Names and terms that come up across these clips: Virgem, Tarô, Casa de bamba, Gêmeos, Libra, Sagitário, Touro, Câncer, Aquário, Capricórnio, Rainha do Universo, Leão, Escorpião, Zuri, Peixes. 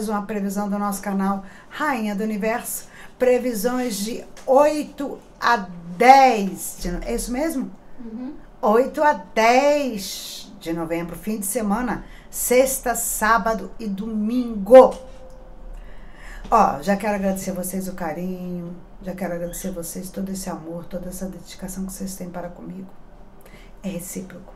mais uma previsão do nosso canal Rainha do Universo. Previsões de 8 a 10. É isso mesmo? Uhum. 8 a 10 de novembro, fim de semana, sexta, sábado e domingo. Ó, já quero agradecer a vocês o carinho, já quero agradecer a vocês todo esse amor, toda essa dedicação que vocês têm para comigo. É recíproco.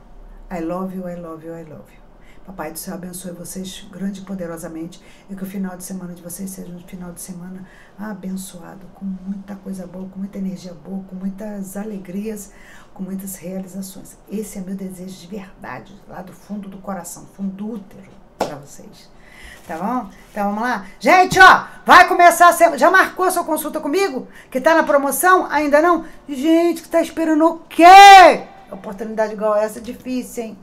I love you, I love you, I love you. Papai do Céu abençoe vocês grande e poderosamente e que o final de semana de vocês seja um final de semana abençoado, com muita coisa boa, com muita energia boa, com muitas alegrias, com muitas realizações. Esse é meu desejo de verdade, lá do fundo do coração, fundo do útero para vocês. Tá bom? Então vamos lá. Gente, ó, vai começar a semana. Já marcou sua consulta comigo? Que tá na promoção? Ainda não? Gente, que tá esperando o quê? Oportunidade igual essa é difícil, hein?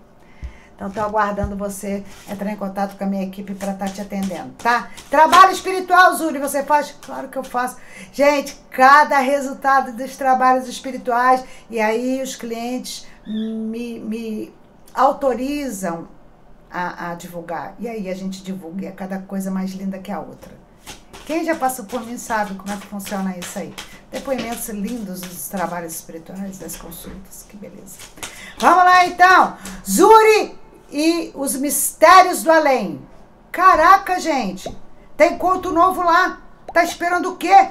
Então, estou aguardando você entrar em contato com a minha equipe para estar te atendendo, tá? Trabalho espiritual, Zuri, você faz? Claro que eu faço. Gente, cada resultado dos trabalhos espirituais, e aí os clientes me autorizam a divulgar. E aí a gente divulga, e é cada coisa mais linda que a outra. Quem já passou por mim sabe como é que funciona isso aí. Depoimentos lindos dos trabalhos espirituais, das consultas, que beleza. Vamos lá, então. Zuri e os Mistérios do Além. Caraca, gente. Tem conto novo lá. Tá esperando o quê?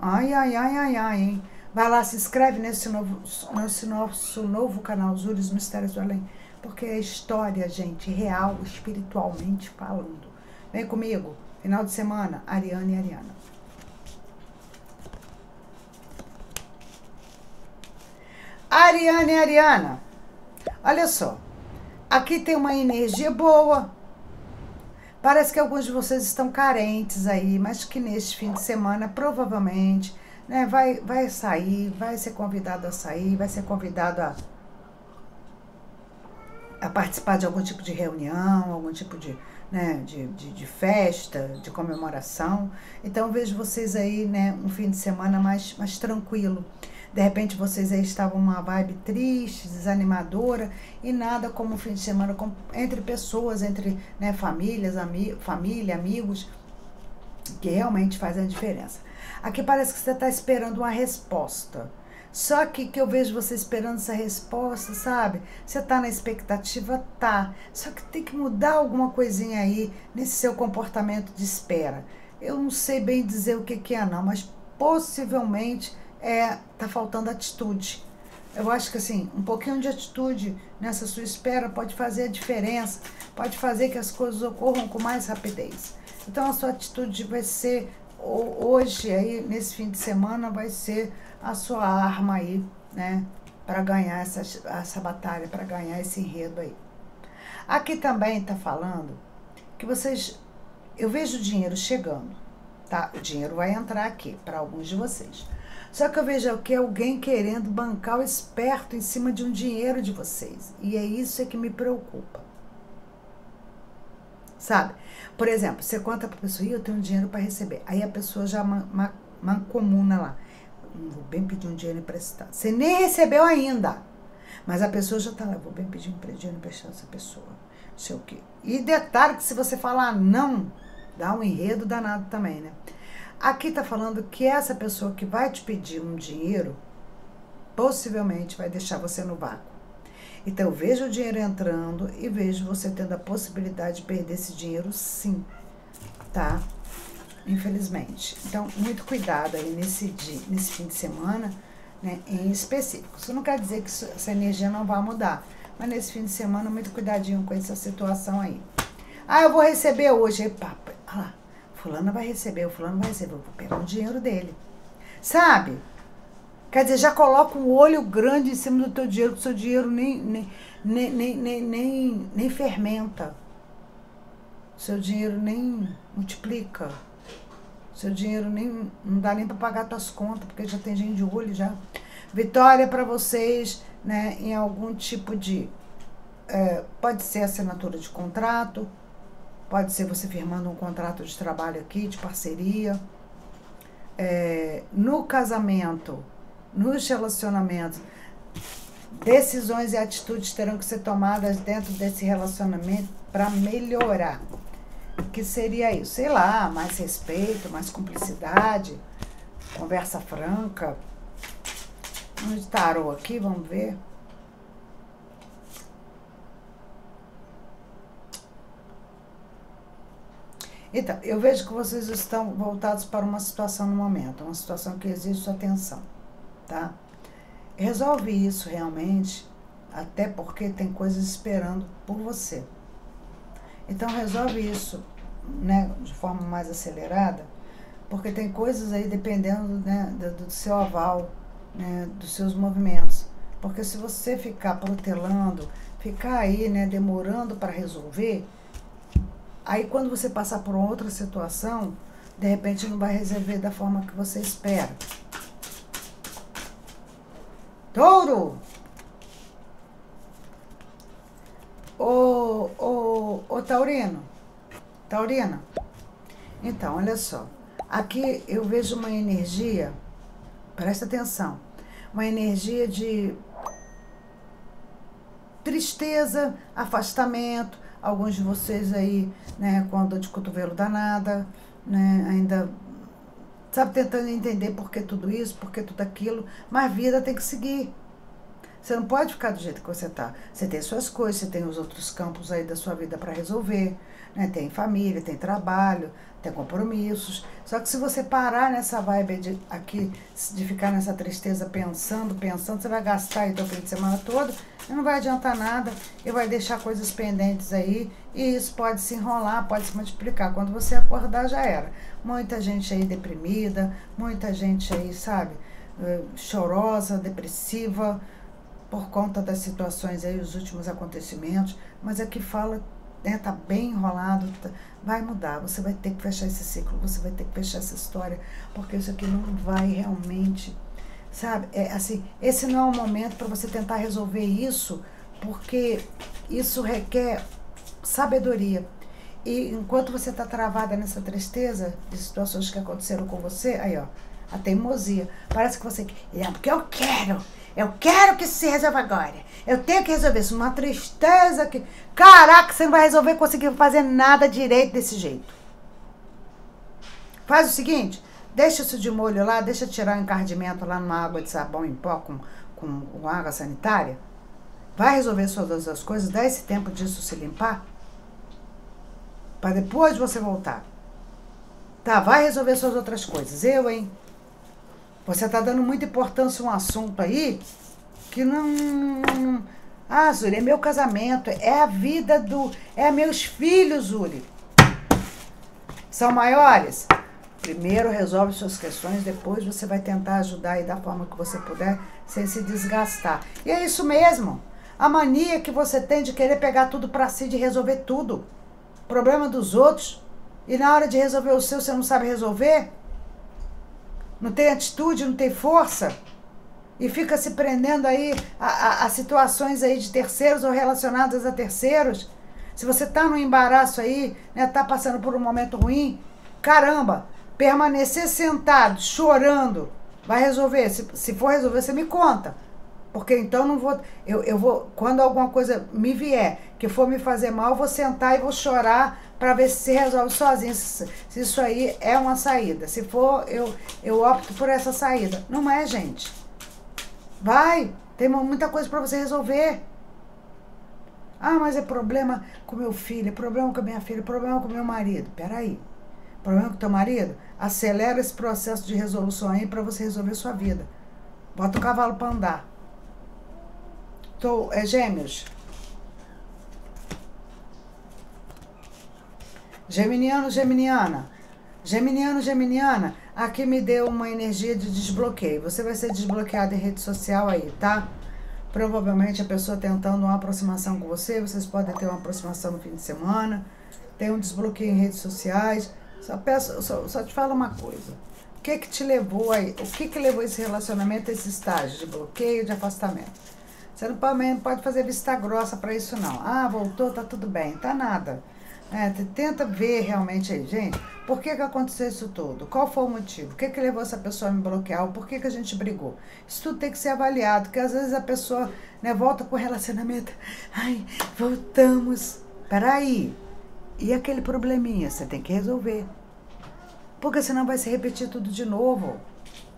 Ai, ai, ai, ai, ai, hein? Vai lá, se inscreve nesse nosso novo canal, Zuri e os Mistérios do Além. Porque é história, gente, real, espiritualmente falando. Vem comigo. Final de semana, Ariana e Ariana. Ariana e Ariana, olha só, aqui tem uma energia boa, parece que alguns de vocês estão carentes aí, mas que neste fim de semana provavelmente, né, vai sair, vai ser convidado a sair, vai ser convidado a participar de algum tipo de reunião, algum tipo de, né, de festa, de comemoração. Então vejo vocês aí, né, um fim de semana mais tranquilo. De repente vocês aí estavam numa vibe triste, desanimadora, e nada como um fim de semana entre pessoas, entre, né, famílias, família, amigos, que realmente fazem a diferença. Aqui parece que você está esperando uma resposta. Só que eu vejo você esperando essa resposta, sabe? Você está na expectativa, tá. Só que tem que mudar alguma coisinha aí nesse seu comportamento de espera. Eu não sei bem dizer o que é não, mas possivelmente... tá faltando atitude. Eu acho que assim, um pouquinho de atitude nessa sua espera pode fazer a diferença, pode fazer que as coisas ocorram com mais rapidez. Então a sua atitude vai ser, hoje aí, nesse fim de semana, vai ser a sua arma aí, né, para ganhar essa batalha, para ganhar esse enredo aí. Aqui também tá falando que vocês, eu vejo o dinheiro chegando, tá? O dinheiro vai entrar aqui, para alguns de vocês. Só que eu vejo que é alguém querendo bancar o esperto em cima de um dinheiro de vocês. E é isso que me preocupa. Sabe? Por exemplo, você conta para a pessoa, eu tenho um dinheiro para receber. Aí a pessoa já mancomuna lá. Vou bem pedir um dinheiro emprestado. Você nem recebeu ainda. Mas a pessoa já está lá, vou bem pedir um dinheiro emprestado essa pessoa. Não sei o quê. E detalhe que se você falar não, dá um enredo danado também, né? Aqui tá falando que essa pessoa que vai te pedir um dinheiro, possivelmente vai deixar você no vácuo. Então, eu vejo o dinheiro entrando e vejo você tendo a possibilidade de perder esse dinheiro sim, tá? Infelizmente. Então, muito cuidado aí nesse fim de semana, né, em específico. Isso não quer dizer que essa energia não vai mudar, mas nesse fim de semana, muito cuidadinho com essa situação aí. Ah, eu vou receber hoje, papai. Olha lá. Fulano vai receber, o fulano vai receber, eu vou pegar o dinheiro dele. Sabe? Quer dizer, já coloca um olho grande em cima do teu dinheiro, que o seu dinheiro nem fermenta. O seu dinheiro nem multiplica. O seu dinheiro nem não dá nem para pagar tuas contas, porque já tem gente de olho já. Vitória para vocês, né, em algum tipo de... pode ser assinatura de contrato, pode ser você firmando um contrato de trabalho aqui, de parceria. No casamento, nos relacionamentos, decisões e atitudes terão que ser tomadas dentro desse relacionamento para melhorar. que seria isso? Sei lá, mais respeito, mais cumplicidade, conversa franca. Um tarô aqui, vamos ver. Então, eu vejo que vocês estão voltados para uma situação no momento, uma situação que exige sua atenção, tá? Resolve isso realmente, até porque tem coisas esperando por você. Então, resolve isso, né, de forma mais acelerada, porque tem coisas aí dependendo, né, do seu aval, né, dos seus movimentos. Porque se você ficar protelando, ficar aí, né, demorando para resolver, aí quando você passar por outra situação, de repente não vai resolver da forma que você espera. Touro! Ô Taurino, Taurina, então, olha só, aqui eu vejo uma energia, presta atenção, uma energia de tristeza, afastamento. Alguns de vocês aí, né, com a dor de cotovelo danada, né, ainda, sabe, tentando entender por que tudo isso, por que tudo aquilo, mas a vida tem que seguir. Você não pode ficar do jeito que você tá. Você tem suas coisas, você tem os outros campos aí da sua vida para resolver, né, tem família, tem trabalho, tem compromissos. Só que se você parar nessa vibe aqui, de ficar nessa tristeza pensando, você vai gastar aí o fim de semana todo, e não vai adiantar nada, e vai deixar coisas pendentes aí, e isso pode se enrolar, pode se multiplicar. Quando você acordar, já era. Muita gente aí deprimida, muita gente aí, sabe, chorosa, depressiva, por conta das situações aí, os últimos acontecimentos, mas aqui fala, né, tá bem enrolado, tá, vai mudar, você vai ter que fechar esse ciclo, você vai ter que fechar essa história, porque isso aqui não vai realmente, sabe, é assim, esse não é o momento para você tentar resolver isso, porque isso requer sabedoria, e enquanto você tá travada nessa tristeza de situações que aconteceram com você, aí ó, a teimosia, parece que você, é porque eu quero que isso se resolva agora. Eu tenho que resolver isso. Uma tristeza que... Caraca, você não vai resolver, conseguir fazer nada direito desse jeito. Faz o seguinte, deixa isso de molho lá, deixa tirar o encardimento lá numa água de sabão em pó com água sanitária. Vai resolver todas as coisas, dá esse tempo disso se limpar. Para depois você voltar. Tá, vai resolver suas outras coisas. Eu, hein? Você tá dando muita importância a um assunto aí que não... Ah, Zuri, é meu casamento, é a vida do... É meus filhos, Zuri. São maiores. Primeiro resolve suas questões, depois você vai tentar ajudar aí da forma que você puder, sem se desgastar. E é isso mesmo. A mania que você tem de querer pegar tudo pra si, de resolver tudo. Problema dos outros. E na hora de resolver o seu, você não sabe resolver? Não tem atitude, não tem força, e fica se prendendo aí a situações aí de terceiros ou relacionadas a terceiros. Se você tá num embaraço aí, né, tá passando por um momento ruim, caramba, permanecer sentado, chorando, vai resolver. Se for resolver, você me conta, porque então não vou, eu vou, quando alguma coisa me vier, que for me fazer mal, eu vou sentar e vou chorar, para ver se resolve sozinho, se isso aí é uma saída. Se for, eu opto por essa saída. Não é, gente. Vai, tem muita coisa para você resolver. Ah, mas é problema com meu filho, é problema com a minha filha, é problema com meu marido. Peraí, problema com teu marido? Acelera esse processo de resolução aí para você resolver sua vida. Bota o cavalo para andar. Então, é Gêmeos. Geminiano, Geminiana, Geminiano, Geminiana, aqui me deu uma energia de desbloqueio. Você vai ser desbloqueado em rede social aí, tá? Provavelmente a pessoa tentando uma aproximação com você, vocês podem ter uma aproximação no fim de semana, tem um desbloqueio em redes sociais. Só te falo uma coisa, o que que te levou aí, o que que levou esse relacionamento a esse estágio de bloqueio, de afastamento? Você não pode fazer vista grossa pra isso não. Ah, voltou, tá tudo bem, tá nada. É, tenta ver realmente aí, gente, por que que aconteceu isso tudo? Qual foi o motivo? O que que levou essa pessoa a me bloquear? Por que que a gente brigou? Isso tudo tem que ser avaliado, porque às vezes a pessoa, né, volta com o relacionamento. Ai, voltamos. Peraí. E aquele probleminha, você tem que resolver. Porque senão vai se repetir tudo de novo,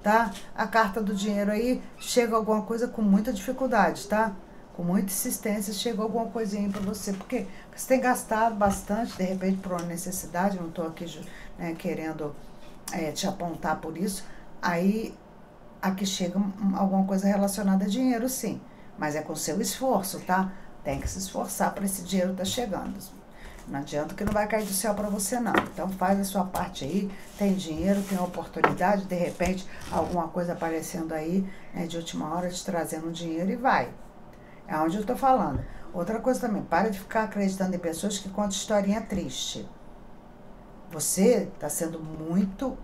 tá? A carta do dinheiro aí, chega alguma coisa com muita dificuldade, tá? Com muita insistência, chegou alguma coisinha para você, porque você tem gastado bastante, de repente, por uma necessidade, não estou aqui, né, querendo te apontar por isso, aí aqui chega alguma coisa relacionada a dinheiro, sim, mas é com seu esforço, tá? Tem que se esforçar para esse dinheiro estar chegando. Não adianta que não vai cair do céu para você, não. Então faz a sua parte aí, tem dinheiro, tem oportunidade, de repente, alguma coisa aparecendo aí, né, de última hora, te trazendo dinheiro e vai. É onde eu tô falando. Outra coisa também, para de ficar acreditando em pessoas que contam historinha triste. Você tá sendo muito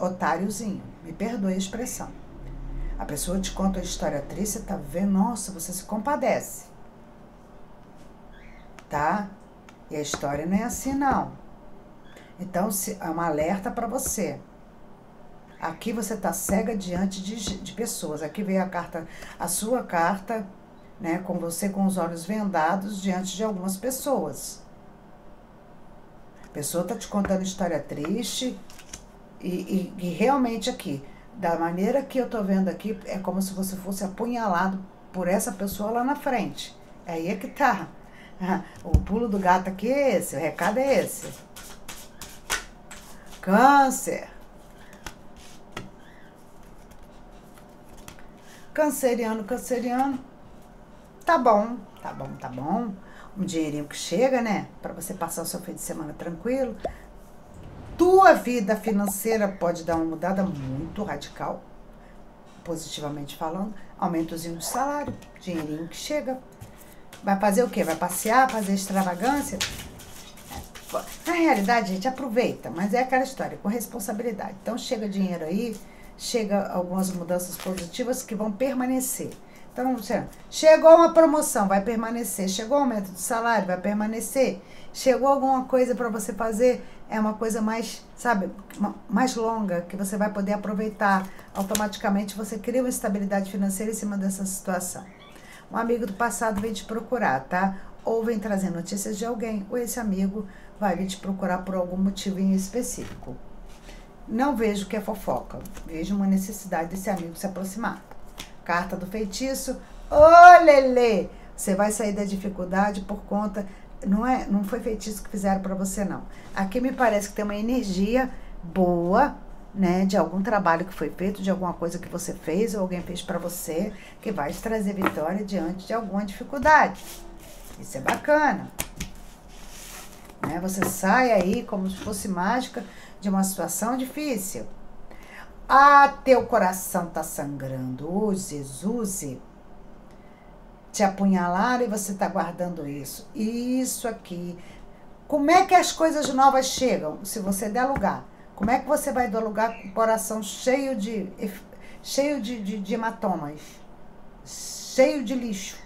otáriozinho. Me perdoe a expressão. A pessoa te conta uma história triste, você tá vendo, nossa, você se compadece. Tá? E a história não é assim, não. Então, é uma alerta para você. Aqui você está cega diante de pessoas. Aqui veio a carta, a sua carta, né, com você com os olhos vendados diante de algumas pessoas. A pessoa está te contando história triste e realmente aqui, da maneira que eu estou vendo aqui, é como se você fosse apunhalado por essa pessoa lá na frente. Aí é que tá. O pulo do gato aqui é esse, o recado é esse. Câncer. Canceriano, canceriano, tá bom, tá bom, tá bom. Um dinheirinho que chega, né? Pra você passar o seu fim de semana tranquilo. Tua vida financeira pode dar uma mudada muito radical, positivamente falando. Aumentozinho de salário, dinheirinho que chega. Vai fazer o quê? Vai passear, fazer extravagância? Na realidade, gente, aproveita, mas é aquela história, com responsabilidade. Então chega dinheiro aí. Chega algumas mudanças positivas que vão permanecer. Então, chegou uma promoção, vai permanecer. Chegou um aumento de salário, vai permanecer. Chegou alguma coisa para você fazer, é uma coisa mais, sabe, mais longa, que você vai poder aproveitar. Automaticamente você cria uma estabilidade financeira em cima dessa situação. Um amigo do passado vem te procurar, tá? Ou vem trazer notícias de alguém, ou esse amigo vai vir te procurar por algum motivo em específico. Não vejo que é fofoca, vejo uma necessidade desse amigo se aproximar. Carta do feitiço, ô Lelê, você vai sair da dificuldade por conta, não foi feitiço que fizeram para você não. Aqui me parece que tem uma energia boa, né, de algum trabalho que foi feito, de alguma coisa que você fez ou alguém fez para você, que vai te trazer vitória diante de alguma dificuldade. Isso é bacana. Né, você sai aí como se fosse mágica, de uma situação difícil. Ah, teu coração tá sangrando. Uze, Zuzi. Te apunhalaram e você tá guardando isso. Isso aqui. Como é que as coisas novas chegam? Se você der lugar. Como é que você vai dar lugar com o coração cheio de hematomas? Cheio de lixo.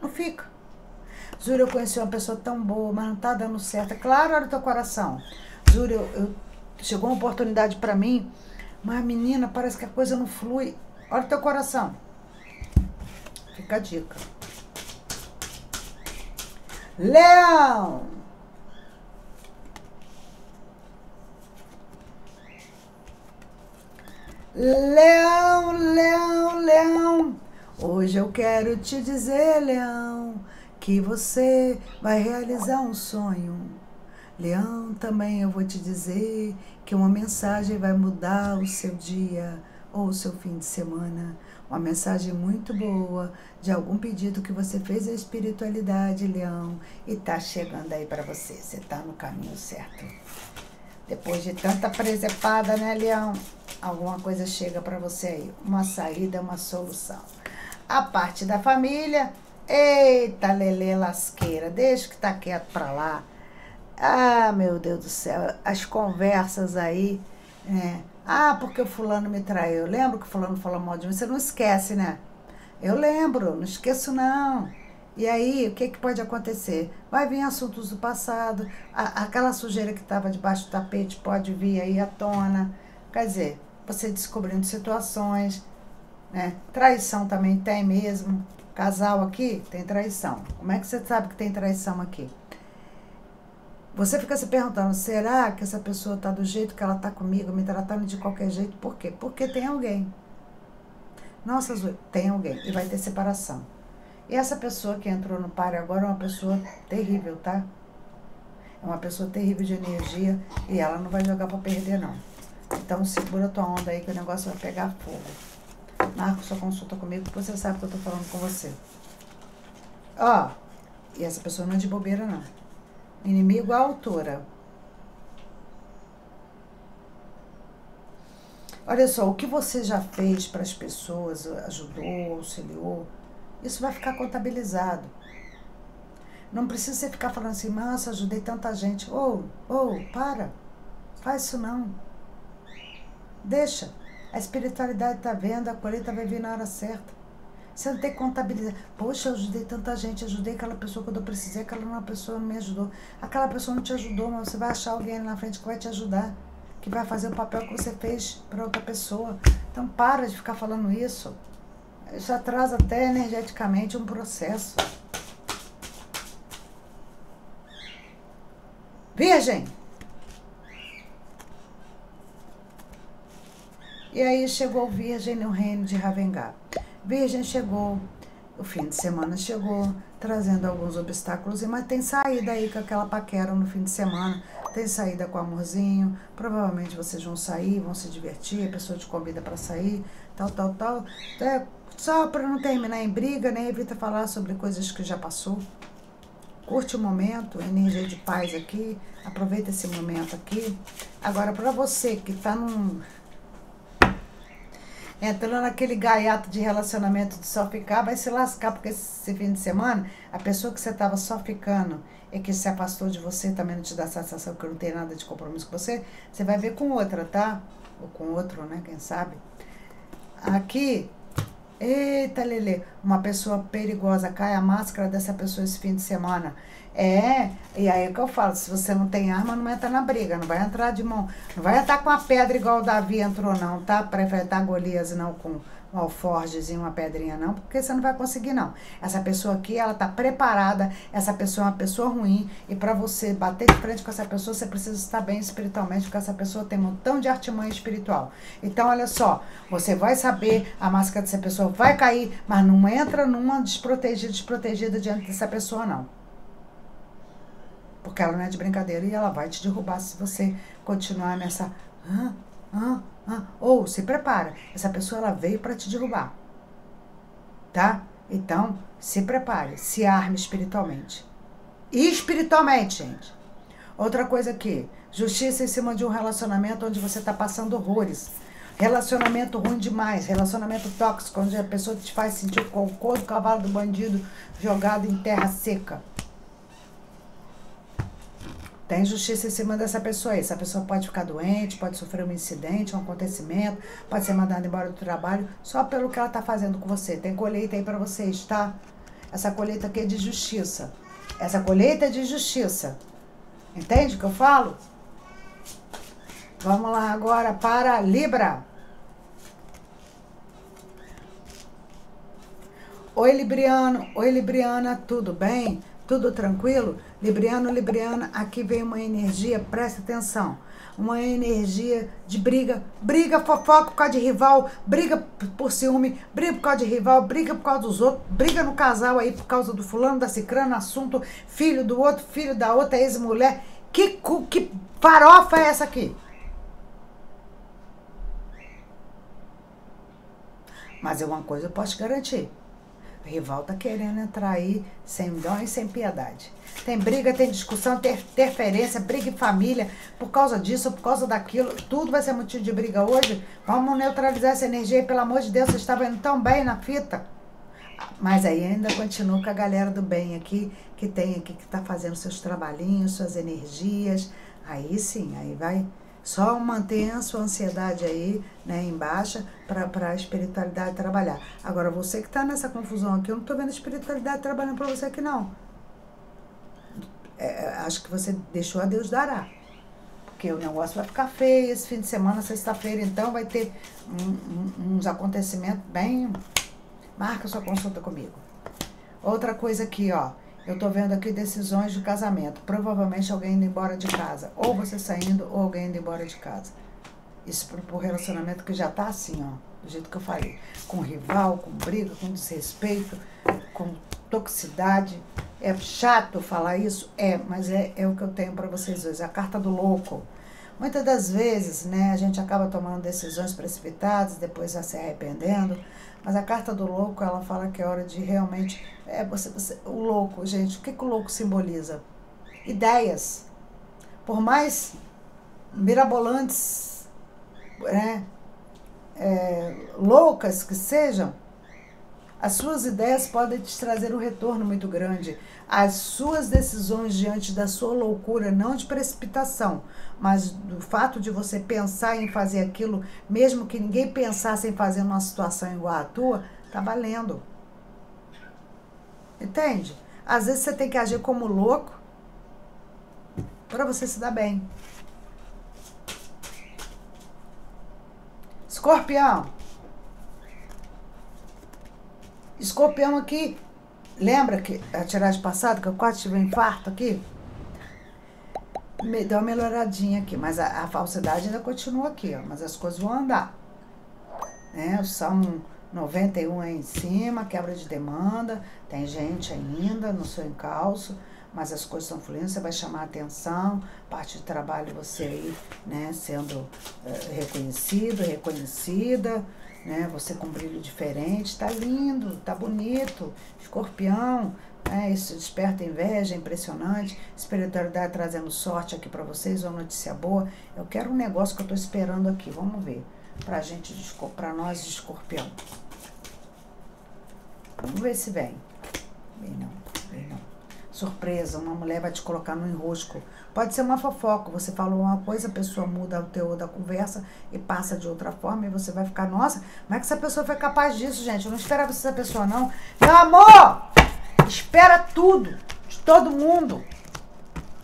Não fica. Zuri, eu conheci uma pessoa tão boa, mas não tá dando certo. Claro, olha o teu coração. Zuri, chegou uma oportunidade pra mim, mas menina, parece que a coisa não flui. Olha o teu coração. Fica a dica. Leão! Leão, leão, leão. Hoje eu quero te dizer, leão, que você vai realizar um sonho. Leão, também eu vou te dizer que uma mensagem vai mudar o seu dia ou o seu fim de semana. Uma mensagem muito boa de algum pedido que você fez à espiritualidade, Leão, e tá chegando aí para você. Você tá no caminho certo. Depois de tanta presepada, né, Leão? Alguma coisa chega para você aí. Uma saída, uma solução. A parte da família... Eita, Lelê lasqueira, deixa que tá quieto pra lá. Ah, meu Deus do céu, as conversas aí, né? Ah, porque o fulano me traiu. Eu lembro que o fulano falou mal de mim, você não esquece, né? Eu lembro, não esqueço não. E aí, o que que pode acontecer? Vai vir assuntos do passado, aquela sujeira que tava debaixo do tapete pode vir aí à tona. Quer dizer, você descobrindo situações, né? Traição também tem mesmo. Casal aqui, tem traição. Como é que você sabe que tem traição aqui? Você fica se perguntando, será que essa pessoa tá do jeito que ela tá comigo, me tratando de qualquer jeito? Por quê? Porque tem alguém. Nossa, tem alguém. E vai ter separação. E essa pessoa que entrou no par agora é uma pessoa terrível, tá? É uma pessoa terrível de energia e ela não vai jogar pra perder, não. Então segura tua onda aí que o negócio vai pegar fogo. Marca sua consulta comigo porque você sabe que eu tô falando com você. Ó, e essa pessoa não é de bobeira, não. Inimigo à altura. Olha só, o que você já fez para as pessoas, ajudou, auxiliou, isso vai ficar contabilizado. Não precisa você ficar falando assim, nossa, ajudei tanta gente. Para, faz isso não. Deixa, a espiritualidade tá vendo, a colheita vai vir na hora certa. Você não tem que contabilizar. Poxa, eu ajudei tanta gente, ajudei aquela pessoa quando eu precisei, aquela pessoa não me ajudou. Aquela pessoa não te ajudou, mas você vai achar alguém ali na frente que vai te ajudar, que vai fazer o papel que você fez para outra pessoa. Então para de ficar falando isso. Isso atrasa até energeticamente um processo. Virgem! E aí chegou Virgem no reino de Ravengá. Virgem chegou, o fim de semana chegou, trazendo alguns obstáculos, mas tem saída aí com aquela paquera no fim de semana, tem saída com amorzinho, provavelmente vocês vão sair, vão se divertir, a pessoa te convida para sair, tal. É, só para não terminar em briga, né? Evita falar sobre coisas que já passou. Curte o momento, energia de paz aqui, aproveita esse momento aqui. Agora, para você que tá entrando naquele gaiato de relacionamento de só ficar, vai se lascar, porque esse fim de semana, a pessoa que você estava só ficando e que se afastou de você, também não te dá a sensação que não tem nada de compromisso com você, você vai ver com outra, tá? Ou com outro, né? Quem sabe? Aqui, eita, Lelê, uma pessoa perigosa, cai a máscara dessa pessoa esse fim de semana. É, e aí é que eu falo, se você não tem arma, não entra na briga, não vai entrar de mão, não vai entrar com a pedra igual o Davi entrou não, tá? Para enfrentar Golias não com um alforjes e uma pedrinha não, porque você não vai conseguir não. Essa pessoa aqui, ela tá preparada, essa pessoa é uma pessoa ruim, e para você bater de frente com essa pessoa, você precisa estar bem espiritualmente, porque essa pessoa tem um montão de artimanha espiritual. Então, olha só, você vai saber, a máscara dessa pessoa vai cair, mas não entra numa desprotegida diante dessa pessoa não. Porque ela não é de brincadeira e ela vai te derrubar se você continuar nessa... Ou se prepara. Essa pessoa, ela veio para te derrubar. Tá? Então, se prepare. Se arme espiritualmente. E espiritualmente, gente. Outra coisa aqui. Justiça em cima de um relacionamento onde você tá passando horrores. Relacionamento ruim demais. Relacionamento tóxico, onde a pessoa te faz sentir o cocô do cavalo do bandido jogado em terra seca. Tem justiça em cima dessa pessoa aí. Essa pessoa pode ficar doente, pode sofrer um incidente, um acontecimento, pode ser mandada embora do trabalho, só pelo que ela tá fazendo com você. Tem colheita aí pra vocês, tá? Essa colheita aqui é de justiça. Essa colheita é de justiça. Entende o que eu falo? Vamos lá agora para Libra. Oi, Libriano. Oi, Libriana. Tudo bem? Tudo tranquilo? Libriano, Libriana, aqui vem uma energia, presta atenção, uma energia de briga, fofoca por causa de rival, briga por ciúme, briga por causa de rival, briga por causa dos outros, briga no casal aí por causa do fulano, da cicrana, assunto, filho do outro, filho da outra, ex-mulher, que farofa é essa aqui? Mas é uma coisa eu posso te garantir. O rival tá querendo entrar aí sem dó e sem piedade. Tem briga, tem discussão, tem interferência, briga em família, por causa disso, por causa daquilo. Tudo vai ser motivo de briga hoje. Vamos neutralizar essa energia aí, pelo amor de Deus, vocês estavam indo tão bem na fita. Mas aí ainda continua com a galera do bem aqui, que tem aqui, que tá fazendo seus trabalhinhos, suas energias. Aí sim, aí vai... Só mantenha a sua ansiedade aí, né, em baixa, para a espiritualidade trabalhar. Agora, você que tá nessa confusão aqui, eu não tô vendo a espiritualidade trabalhando para você aqui, não. É, acho que você deixou a Deus dará. Porque o negócio vai ficar feio esse fim de semana, sexta-feira, então vai ter uns acontecimentos bem... Marca sua consulta comigo. Outra coisa aqui, ó. Eu tô vendo aqui decisões de casamento. Provavelmente alguém indo embora de casa. Ou você saindo, ou alguém indo embora de casa. Isso pro relacionamento que já tá assim, ó. Do jeito que eu falei. Com rival, com briga, com desrespeito, com toxicidade. É chato falar isso? É, mas é o que eu tenho pra vocês hoje. A carta do louco. Muitas das vezes, né, a gente acaba tomando decisões precipitadas, depois já se arrependendo. Mas a carta do louco, ela fala que é hora de realmente... o louco, gente, o que o louco simboliza? Ideias. Por mais mirabolantes, né, loucas que sejam, as suas ideias podem te trazer um retorno muito grande. As suas decisões diante da sua loucura, não de precipitação, mas do fato de você pensar em fazer aquilo, mesmo que ninguém pensasse em fazer uma situação igual à tua, tá valendo. Entende? Às vezes você tem que agir como louco para você se dar bem. Escorpião. Escorpião aqui. Lembra que a tiragem passada, que eu quase tive um infarto aqui? Me deu uma melhoradinha aqui, mas a falsidade ainda continua aqui, ó. Mas as coisas vão andar. Né? São 91 aí em cima, quebra de demanda, tem gente ainda no seu encalço, mas as coisas estão fluindo, você vai chamar a atenção, parte de trabalho você aí, né, sendo reconhecido, reconhecida, né, você com um brilho diferente, tá lindo, tá bonito, Escorpião, né, isso desperta inveja, impressionante, espiritualidade trazendo sorte aqui pra vocês, uma notícia boa, eu quero um negócio que eu tô esperando aqui, vamos ver. Pra gente, pra nós de Escorpião. Vamos ver se vem. Vem não, vem não. Surpresa, uma mulher vai te colocar no enrosco. Pode ser uma fofoca, você falou uma coisa, a pessoa muda o teor da conversa e passa de outra forma e você vai ficar, nossa, como é que essa pessoa foi capaz disso, gente? Eu não esperava essa pessoa, não. Meu amor, espera tudo, de todo mundo.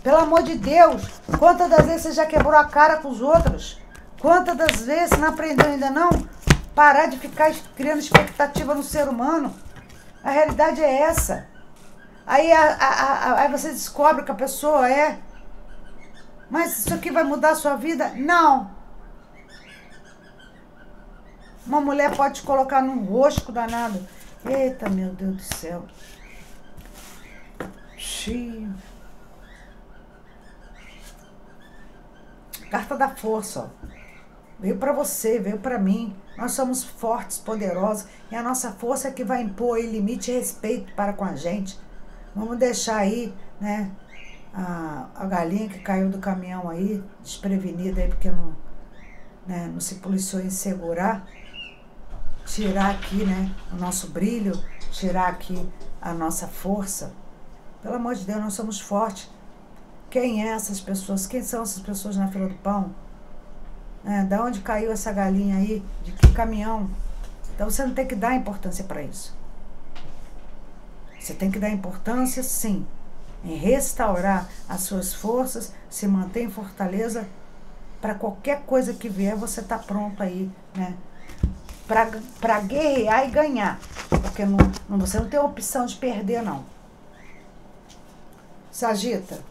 Pelo amor de Deus, quantas das vezes você já quebrou a cara com os outros? Quantas das vezes você não aprendeu ainda não? Parar de ficar criando expectativa no ser humano. A realidade é essa. Aí, aí você descobre que a pessoa é. Mas isso aqui vai mudar a sua vida? Não. Uma mulher pode te colocar num rosco danado. Eita, meu Deus do céu. Xiii. Carta da força, ó. Veio para você, veio para mim. Nós somos fortes, poderosos. E a nossa força é que vai impor aí limite e respeito para com a gente. Vamos deixar aí, né, a galinha que caiu do caminhão aí, desprevenida aí, porque não, né, não se policiou em segurar. Tirar aqui, né, o nosso brilho, tirar aqui a nossa força. Pelo amor de Deus, nós somos fortes. Quem é essas pessoas? Quem são essas pessoas na fila do pão? É, da onde caiu essa galinha aí? De que caminhão? Então você não tem que dar importância para isso. Você tem que dar importância, sim, em restaurar as suas forças, se manter em fortaleza, para qualquer coisa que vier você tá pronto aí, né? Para guerrear e ganhar, porque você não tem opção de perder, não. Sagitário.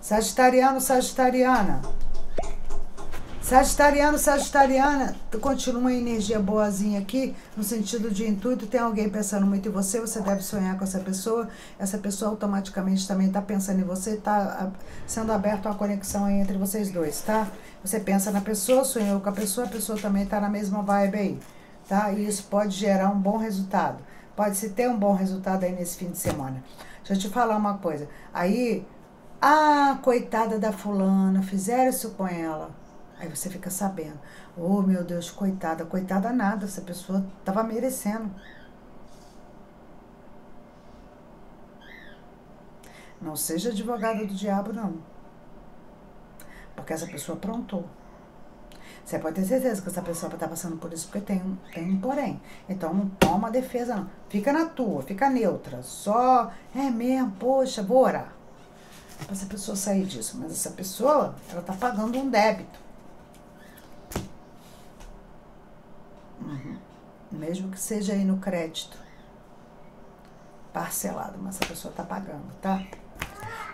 Sagitariano, Sagitariana. Sagitariano, Sagitariana. Continua uma energia boazinha aqui, no sentido de intuito. Tem alguém pensando muito em você, você deve sonhar com essa pessoa. Essa pessoa automaticamente também está pensando em você, está sendo aberta uma conexão aí entre vocês dois, tá? Você pensa na pessoa, sonhou com a pessoa também está na mesma vibe aí, tá? E isso pode gerar um bom resultado. Pode-se ter um bom resultado aí nesse fim de semana. Deixa eu te falar uma coisa. Aí... Ah, coitada da fulana, fizeram isso com ela. Aí você fica sabendo. Oh, meu Deus, coitada. Coitada nada, essa pessoa tava merecendo. Não seja advogada do diabo, não. Porque essa pessoa aprontou. Você pode ter certeza que essa pessoa tá passando por isso, porque tem um porém. Então não toma defesa, não. Fica na tua, fica neutra. Só, é mesmo, poxa, vou orar pra essa pessoa sair disso, mas essa pessoa ela tá pagando um débito. mesmo que seja aí no crédito, parcelado, mas essa pessoa tá pagando, tá?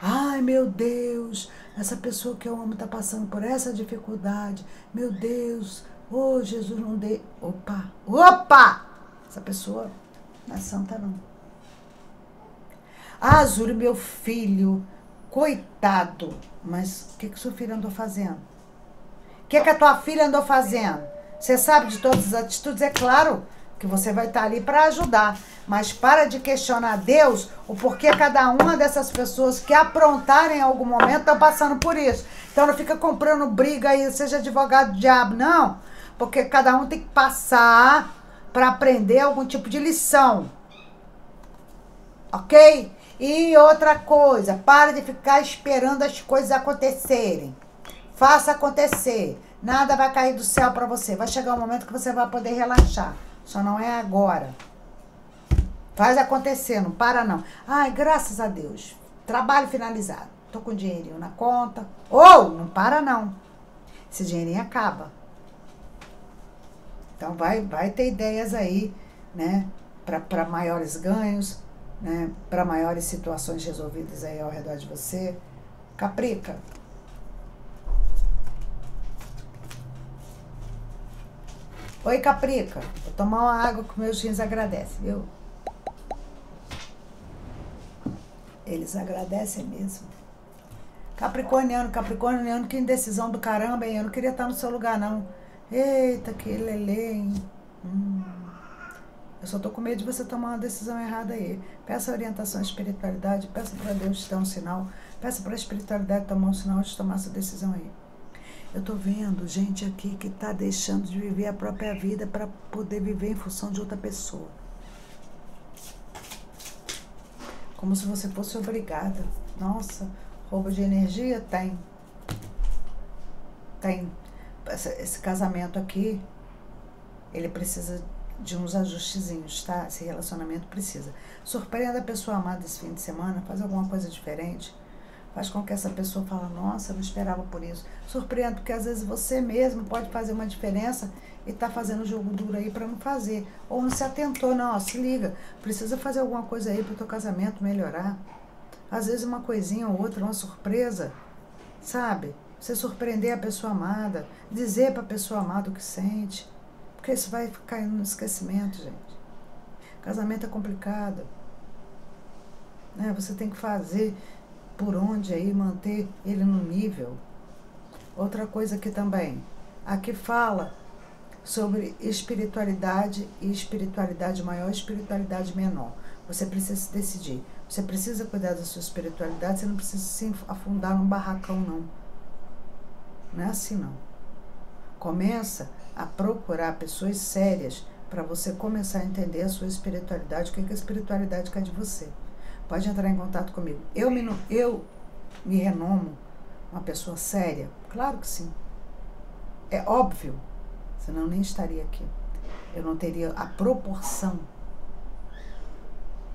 Ai, meu Deus, essa pessoa que eu amo tá passando por essa dificuldade, meu Deus, ô, Jesus, não dê, opa, essa pessoa não é santa não. Ah, Zuri, meu filho, coitado, mas o que que sua filha andou fazendo? O que que a tua filha andou fazendo? Você sabe de todas as atitudes, é claro que você vai estar ali para ajudar, mas para de questionar Deus o porquê cada uma dessas pessoas que aprontarem em algum momento estão passando por isso. Então não fica comprando briga aí, seja advogado do diabo, não, porque cada um tem que passar para aprender algum tipo de lição, ok? E outra coisa, para de ficar esperando as coisas acontecerem, faça acontecer. Nada vai cair do céu para você. Vai chegar um momento que você vai poder relaxar. Só não é agora. Faz acontecer, não para não. Ai, graças a Deus. Trabalho finalizado. Tô com dinheirinho na conta. Ou, não para não. Esse dinheirinho acaba. Então vai ter ideias aí, né? Para maiores ganhos, né? Para maiores situações resolvidas aí ao redor de você. Caprica. Oi, Caprica. Vou tomar uma água que meus rins agradecem, viu? Eles agradecem mesmo. Capricorniano, que indecisão do caramba, hein? Eu não queria estar no seu lugar, não. Eita, que lelê, hein? Eu só tô com medo de você tomar uma decisão errada aí. Peça orientação à espiritualidade, peça para Deus te dar um sinal, peça para a espiritualidade tomar um sinal antes de tomar essa decisão aí. Eu tô vendo gente aqui que tá deixando de viver a própria vida para poder viver em função de outra pessoa. Como se você fosse obrigada. Nossa, roubo de energia? Tem. Tem. Esse casamento aqui, ele precisa de uns ajustezinhos, tá? Esse relacionamento precisa. Surpreenda a pessoa amada esse fim de semana, faz alguma coisa diferente. Faz com que essa pessoa fale, nossa, eu não esperava por isso. Surpreendo, porque às vezes você mesmo pode fazer uma diferença e tá fazendo o jogo duro aí para não fazer. Ou não se atentou, não, ó, se liga, precisa fazer alguma coisa aí pro teu casamento melhorar. Às vezes uma coisinha ou outra, uma surpresa, sabe? Você surpreender a pessoa amada, dizer pra pessoa amada o que sente, porque isso vai caindo no esquecimento, gente. Casamento é complicado, né? Você tem que fazer por onde aí manter ele no nível. Outra coisa aqui também, aqui fala sobre espiritualidade e espiritualidade maior, espiritualidade menor. Você precisa se decidir, você precisa cuidar da sua espiritualidade, você não precisa se afundar num barracão não, não é assim não. Começa a procurar pessoas sérias para você começar a entender a sua espiritualidade, o que é que a espiritualidade quer de você. Pode entrar em contato comigo. Eu me renomo uma pessoa séria? Claro que sim. É óbvio. Senão eu nem estaria aqui. Eu não teria a proporção.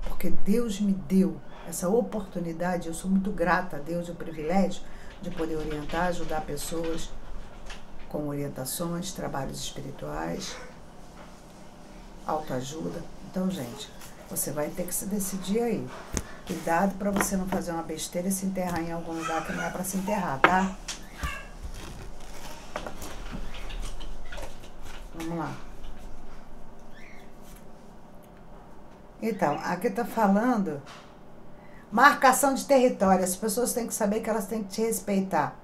Porque Deus me deu essa oportunidade. Eu sou muito grata a Deus e o privilégio de poder orientar, ajudar pessoas com orientações, trabalhos espirituais, autoajuda. Então, gente, você vai ter que se decidir aí. Cuidado para você não fazer uma besteira e se enterrar em algum lugar que não é para se enterrar, tá? Vamos lá. Então, aqui tá falando marcação de território. As pessoas têm que saber que elas têm que te respeitar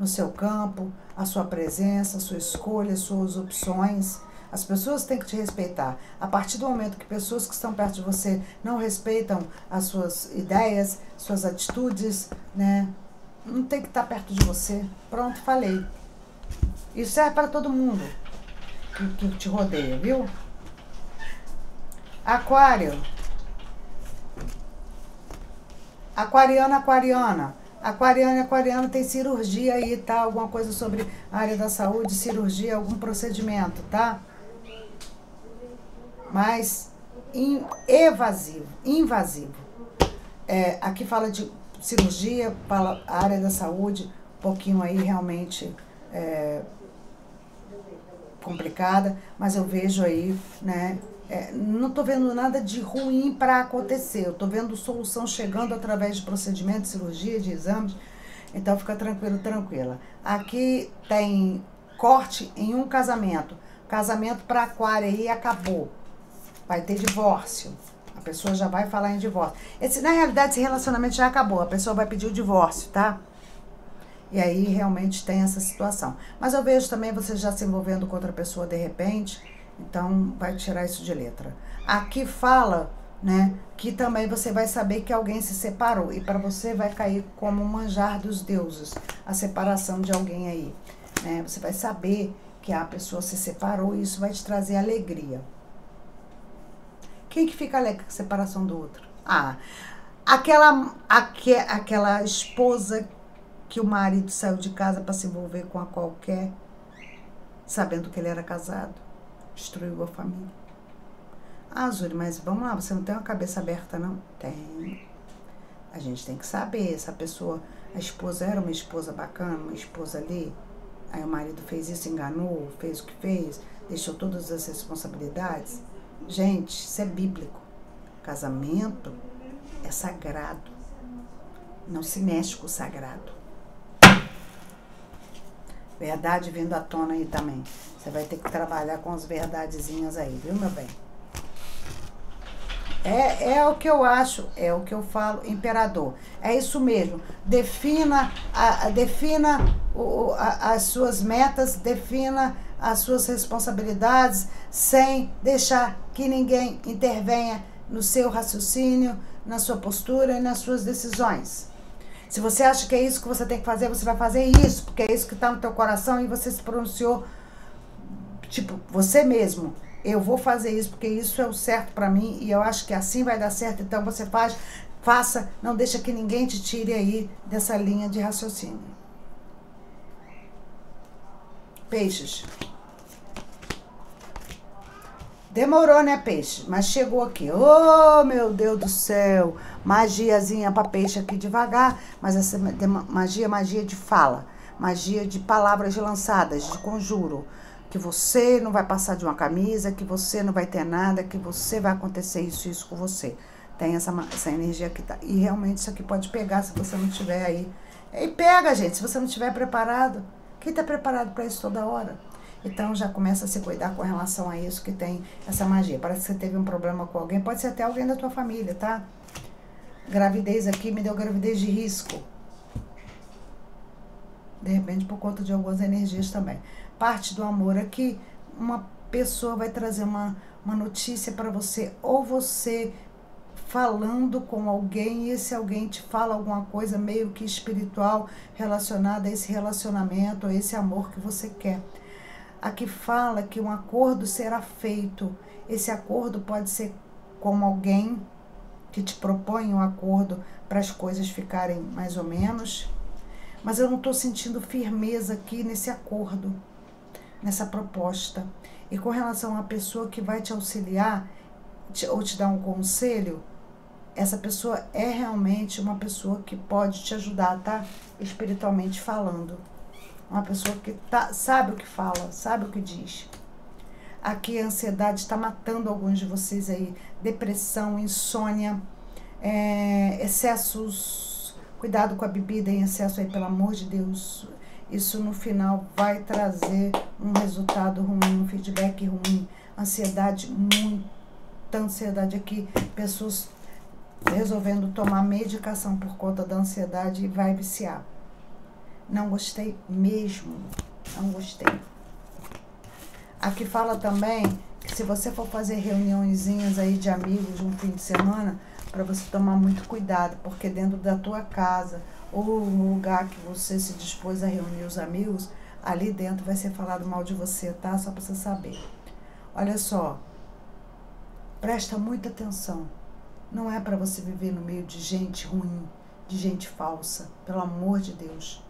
no seu campo, a sua presença, a sua escolha, as suas opções. As pessoas têm que te respeitar. A partir do momento que pessoas que estão perto de você não respeitam as suas ideias, suas atitudes, né? Não tem que estar perto de você. Pronto, falei. Isso serve para todo mundo que te rodeia, viu? Aquário. Aquariana, aquariana. Aquariano e aquariano tem cirurgia aí, tá? Alguma coisa sobre a área da saúde, cirurgia, algum procedimento, tá? Mas invasivo. É, aqui fala de cirurgia, fala a área da saúde, um pouquinho aí realmente complicada, mas eu vejo aí, né? Não estou vendo nada de ruim para acontecer. Eu estou vendo solução chegando através de procedimentos, cirurgia, de exames. Então fica tranquilo, tranquila. Aqui tem corte em um casamento. Casamento para Aquário aí acabou. Vai ter divórcio. A pessoa já vai falar em divórcio. Na realidade, esse relacionamento já acabou. A pessoa vai pedir o divórcio, tá? E aí realmente tem essa situação. Mas eu vejo também você já se envolvendo com outra pessoa de repente. Então, vai tirar isso de letra. Aqui fala, né, que também você vai saber que alguém se separou. E para você vai cair como um manjar dos deuses. A separação de alguém aí. Né? Você vai saber que a pessoa se separou e isso vai te trazer alegria. Quem que fica alegre com a separação do outro? Ah, aquela esposa que o marido saiu de casa para se envolver com a qualquer, sabendo que ele era casado. Destruiu a família. Ah, Zuri, mas vamos lá, você não tem uma cabeça aberta, não? Tem. A gente tem que saber, essa pessoa, a esposa era uma esposa bacana, uma esposa ali, aí o marido fez isso, enganou, fez o que fez, deixou todas as responsabilidades. Gente, isso é bíblico. Casamento é sagrado. Não se mexe com o sagrado. Verdade vindo à tona aí também. Você vai ter que trabalhar com as verdadezinhas aí, viu, meu bem? É o que eu acho, é o que eu falo, imperador. É isso mesmo. Defina as suas metas, defina as suas responsabilidades, sem deixar que ninguém intervenha no seu raciocínio, na sua postura e nas suas decisões. Se você acha que é isso que você tem que fazer, você vai fazer isso, porque é isso que está no teu coração e você se pronunciou, tipo, você mesmo. Eu vou fazer isso porque isso é o certo para mim e eu acho que assim vai dar certo. Então você faça, não deixa que ninguém te tire aí dessa linha de raciocínio. Peixes. Demorou, né, peixe? Mas chegou aqui. Oh, meu Deus do céu. Magiazinha para peixe aqui devagar. Mas essa magia de fala. Magia de palavras lançadas, de conjuro. Que você não vai passar de uma camisa, que você não vai ter nada, que você vai acontecer isso com você. Tem essa energia aqui. Tá. E realmente isso aqui pode pegar se você não tiver aí. E pega, gente, se você não tiver preparado. Quem tá preparado para isso toda hora? Então já começa a se cuidar com relação a isso que tem essa magia. Parece que você teve um problema com alguém. Pode ser até alguém da tua família, tá? Gravidez aqui me deu gravidez de risco. De repente por conta de algumas energias também. Parte do amor aqui, uma pessoa vai trazer uma notícia para você. Ou você falando com alguém e esse alguém te fala alguma coisa meio que espiritual relacionada a esse relacionamento, a esse amor que você quer. Aqui fala que um acordo será feito. Esse acordo pode ser com alguém que te propõe um acordo para as coisas ficarem mais ou menos. Mas eu não estou sentindo firmeza aqui nesse acordo, nessa proposta. E com relação à pessoa que vai te auxiliar ou te dar um conselho, essa pessoa é realmente uma pessoa que pode te ajudar, tá? Espiritualmente falando. Uma pessoa que sabe o que fala, sabe o que diz. Aqui a ansiedade está matando alguns de vocês aí. Depressão, insônia, excessos. Cuidado com a bebida em excesso aí, pelo amor de Deus. Isso no final vai trazer um resultado ruim, um feedback ruim. Ansiedade, muita ansiedade aqui. Pessoas resolvendo tomar medicação por conta da ansiedade e vai viciar. Não gostei mesmo, não gostei. Aqui fala também que se você for fazer reuniãozinhas aí de amigos um fim de semana, para você tomar muito cuidado, porque dentro da tua casa ou no lugar que você se dispôs a reunir os amigos, ali dentro vai ser falado mal de você, tá? Só para você saber. Olha só, presta muita atenção. Não é para você viver no meio de gente ruim, de gente falsa, pelo amor de Deus.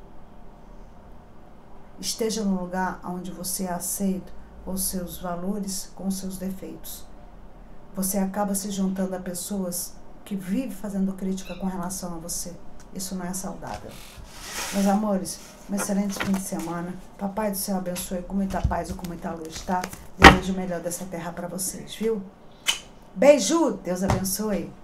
Esteja num lugar onde você é aceito com seus valores, com seus defeitos. Você acaba se juntando a pessoas que vivem fazendo crítica com relação a você. Isso não é saudável. Meus amores, um excelente fim de semana. Papai do céu abençoe com muita paz e com muita luz, tá? Desejo o melhor dessa terra para vocês, viu? Beijo! Deus abençoe!